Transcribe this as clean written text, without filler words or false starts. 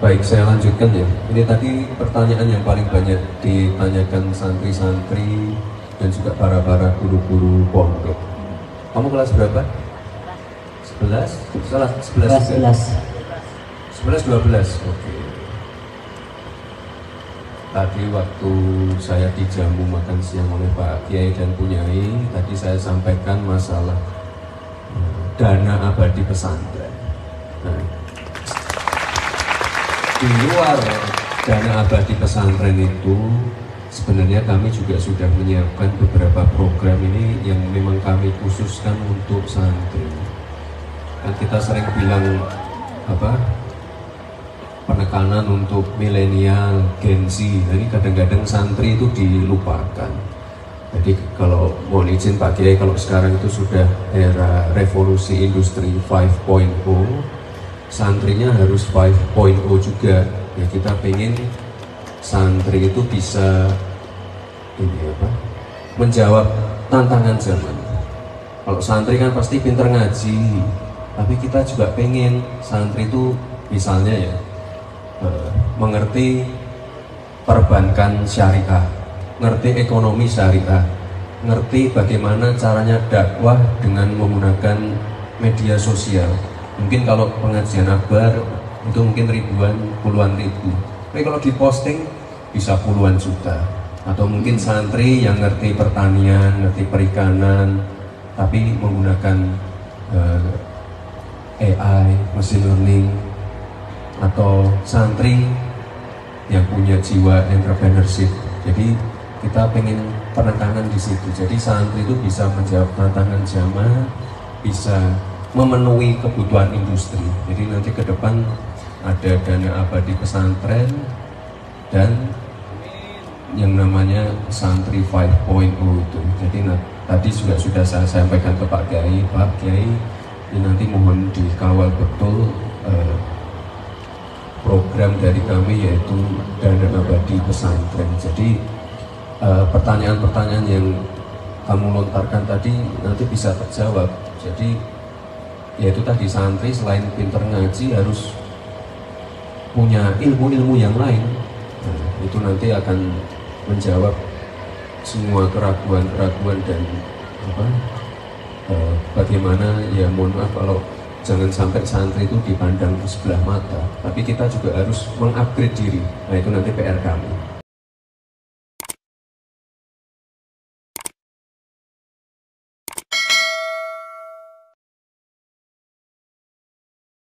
Baik, saya lanjutkan ya. Ini tadi pertanyaan yang paling banyak ditanyakan santri-santri dan juga para-para guru-guru pondok. Kamu kelas berapa? 11? Salah, 11. 11, 12. Oke. Tadi waktu saya dijamu makan siang oleh Pak Kiai dan Punyai, tadi saya sampaikan masalah dana abadi pesantren. Nah, di luar dana abadi pesantren itu sebenarnya kami juga sudah menyiapkan beberapa program ini yang memang kami khususkan untuk santri. Kan kita sering bilang apa, penekanan untuk milenial, Gen Z. Jadi kadang-kadang santri itu dilupakan. Jadi kalau mau izin Pak Kiai, kalau sekarang itu sudah era revolusi industri 5.0, santrinya harus 5.0 juga ya. Kita pengen santri itu bisa ini apa, menjawab tantangan zaman. Kalau santri kan pasti pintar ngaji, tapi kita juga pengen santri itu misalnya ya mengerti perbankan syariah, ngerti ekonomi syariah, ngerti bagaimana caranya dakwah dengan menggunakan media sosial. Mungkin kalau pengajian akbar itu mungkin ribuan, puluhan ribu, tapi kalau diposting bisa puluhan juta. Atau mungkin santri yang ngerti pertanian, ngerti perikanan, tapi menggunakan AI, machine learning. Atau santri yang punya jiwa entrepreneurship. Jadi kita pengen penekanan di situ. Jadi santri itu bisa menjawab tantangan zaman, bisa memenuhi kebutuhan industri. Jadi nanti ke depan ada dana abadi pesantren dan yang namanya santri 5.0 itu. Jadi tadi juga sudah saya sampaikan ke Pak Kiai. Pak Kiai, ini nanti mohon dikawal betul program dari kami yaitu dana abadi pesantren. Jadi pertanyaan-pertanyaan yang kamu lontarkan tadi nanti bisa terjawab. Jadi yaitu tadi santri selain pinter ngaji harus punya ilmu-ilmu yang lain. Nah, itu nanti akan menjawab semua keraguan-keraguan dan apa, bagaimana ya, mohon maaf kalau jangan sampai santri itu dipandang sebelah mata, tapi kita juga harus mengupgrade diri. Nah, itu nanti PR kami.